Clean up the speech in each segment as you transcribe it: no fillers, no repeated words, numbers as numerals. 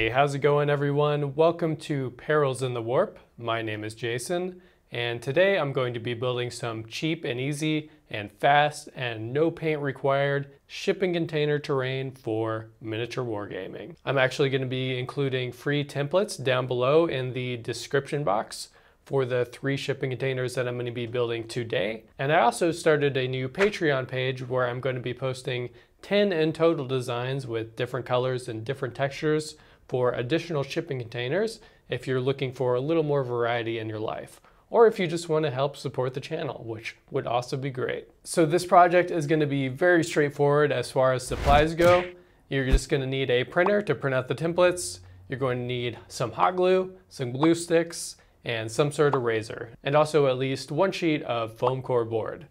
Hey, how's it going everyone? Welcome to Perils in the Warp. My name is Jason, and today I'm going to be building some cheap and easy and fast and no paint required shipping container terrain for miniature wargaming. I'm actually going to be including free templates down below in the description box for the 3 shipping containers that I'm going to be building today. And I also started a new Patreon page where I'm going to be posting 10 in total designs with different colors and different textures for additional shipping containers if you're looking for a little more variety in your life, or if you just want to help support the channel, which would also be great. So this project is going to be very straightforward as far as supplies go. You're just going to need a printer to print out the templates. You're going to need some hot glue, some glue sticks, and some sort of razor, and also at least 1 sheet of foam core board.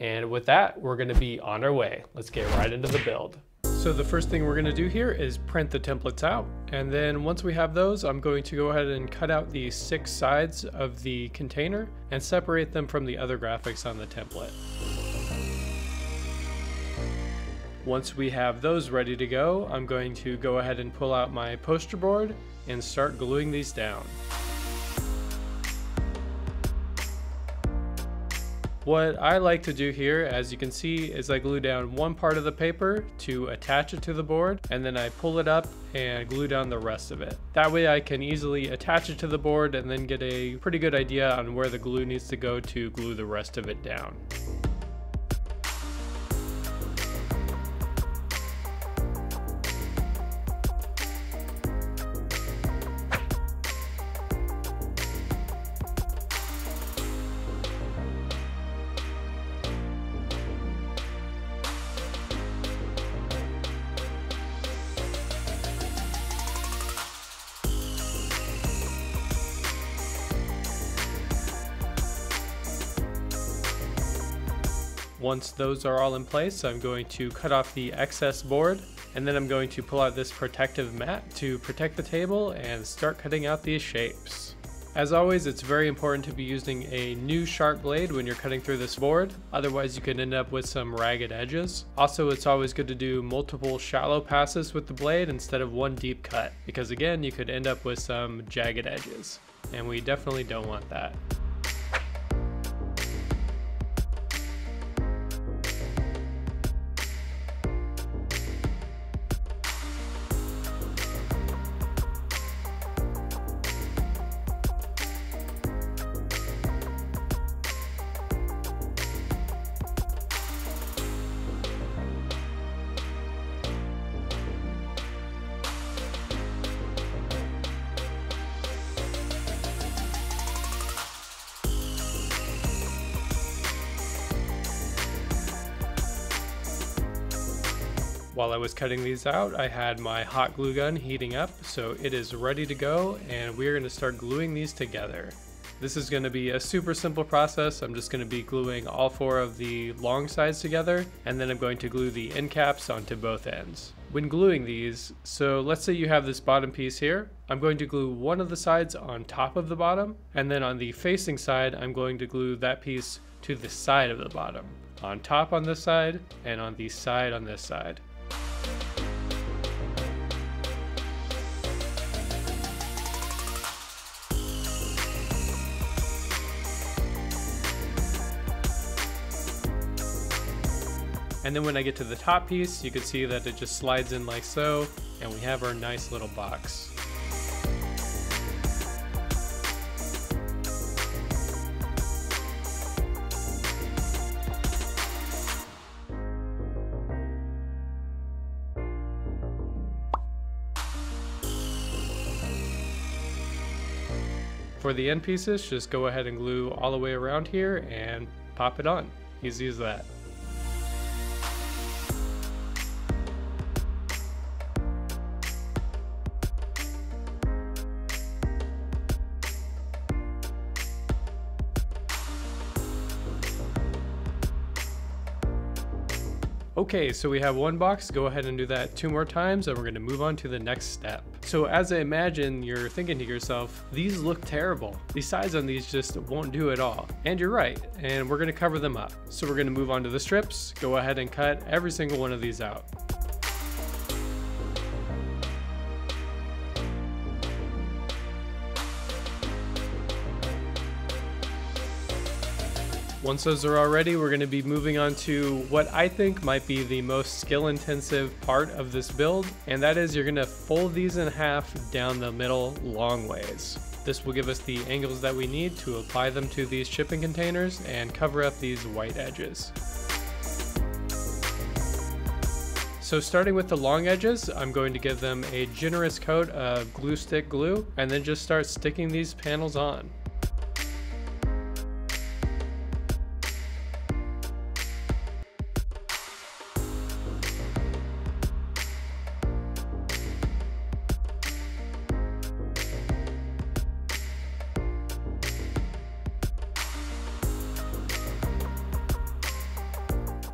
And with that, we're gonna be on our way. Let's get right into the build. So the first thing we're gonna do here is print the templates out. And then once we have those, I'm going to go ahead and cut out the 6 sides of the container and separate them from the other graphics on the template. Once we have those ready to go, I'm going to go ahead and pull out my poster board and start gluing these down. What I like to do here, as you can see, is I glue down one part of the paper to attach it to the board, and then I pull it up and glue down the rest of it. That way I can easily attach it to the board and then get a pretty good idea on where the glue needs to go to glue the rest of it down. Once those are all in place, I'm going to cut off the excess board, and then I'm going to pull out this protective mat to protect the table and start cutting out these shapes. As always, it's very important to be using a new sharp blade when you're cutting through this board, otherwise you can end up with some ragged edges. Also, it's always good to do multiple shallow passes with the blade instead of one deep cut, because again, you could end up with some jagged edges, and we definitely don't want that. While I was cutting these out, I had my hot glue gun heating up, so it is ready to go, and we're going to start gluing these together. This is going to be a super simple process. I'm just going to be gluing all 4 of the long sides together, and then I'm going to glue the end caps onto both ends. When gluing these, so let's say you have this bottom piece here, I'm going to glue one of the sides on top of the bottom, and then on the facing side, I'm going to glue that piece to the side of the bottom, on top on this side, and on the side on this side. And then when I get to the top piece, you can see that it just slides in like so, and we have our nice little box. For the end pieces, just go ahead and glue all the way around here and pop it on. Easy as that. Okay, so we have one box. Go ahead and do that 2 more times, and we're going to move on to the next step. So as I imagine, you're thinking to yourself, these look terrible. The sides on these just won't do at all. And you're right, and we're going to cover them up. So we're going to move on to the strips. Go ahead and cut every single one of these out. Once those are all ready, we're going to be moving on to what I think might be the most skill intensive part of this build, and that is you're going to fold these in half down the middle long ways. This will give us the angles that we need to apply them to these shipping containers and cover up these white edges. So starting with the long edges, I'm going to give them a generous coat of glue stick glue and then just start sticking these panels on.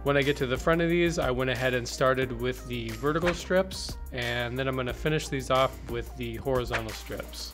When I get to the front of these, I went ahead and started with the vertical strips, and then I'm going to finish these off with the horizontal strips.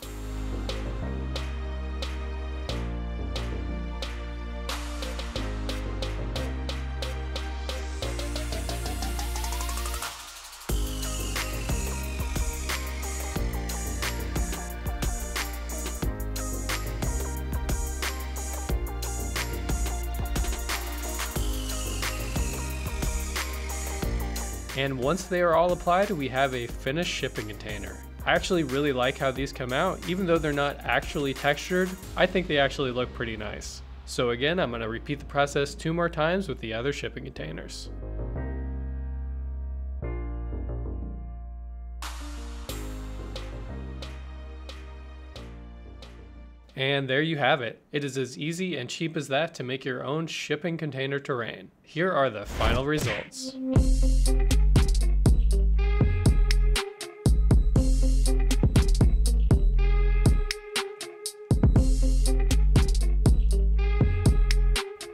And once they are all applied, we have a finished shipping container. I actually really like how these come out. Even though they're not actually textured, I think they actually look pretty nice. So again, I'm going to repeat the process 2 more times with the other shipping containers. And there you have it. It is as easy and cheap as that to make your own shipping container terrain. Here are the final results.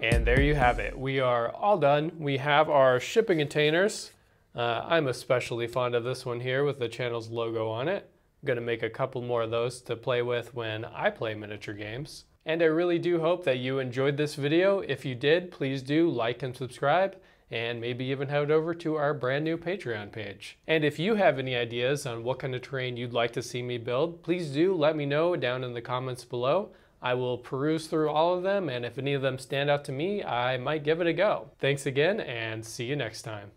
And there you have it. We are all done. We have our shipping containers. I'm especially fond of this one here with the channel's logo on it. I'm going to make a couple more of those to play with when I play miniature games. And I really do hope that you enjoyed this video. If you did, please do like and subscribe, and maybe even head over to our brand new Patreon page. And if you have any ideas on what kind of terrain you'd like to see me build, please do let me know down in the comments below. I will peruse through all of them, and if any of them stand out to me, I might give it a go. Thanks again, and see you next time.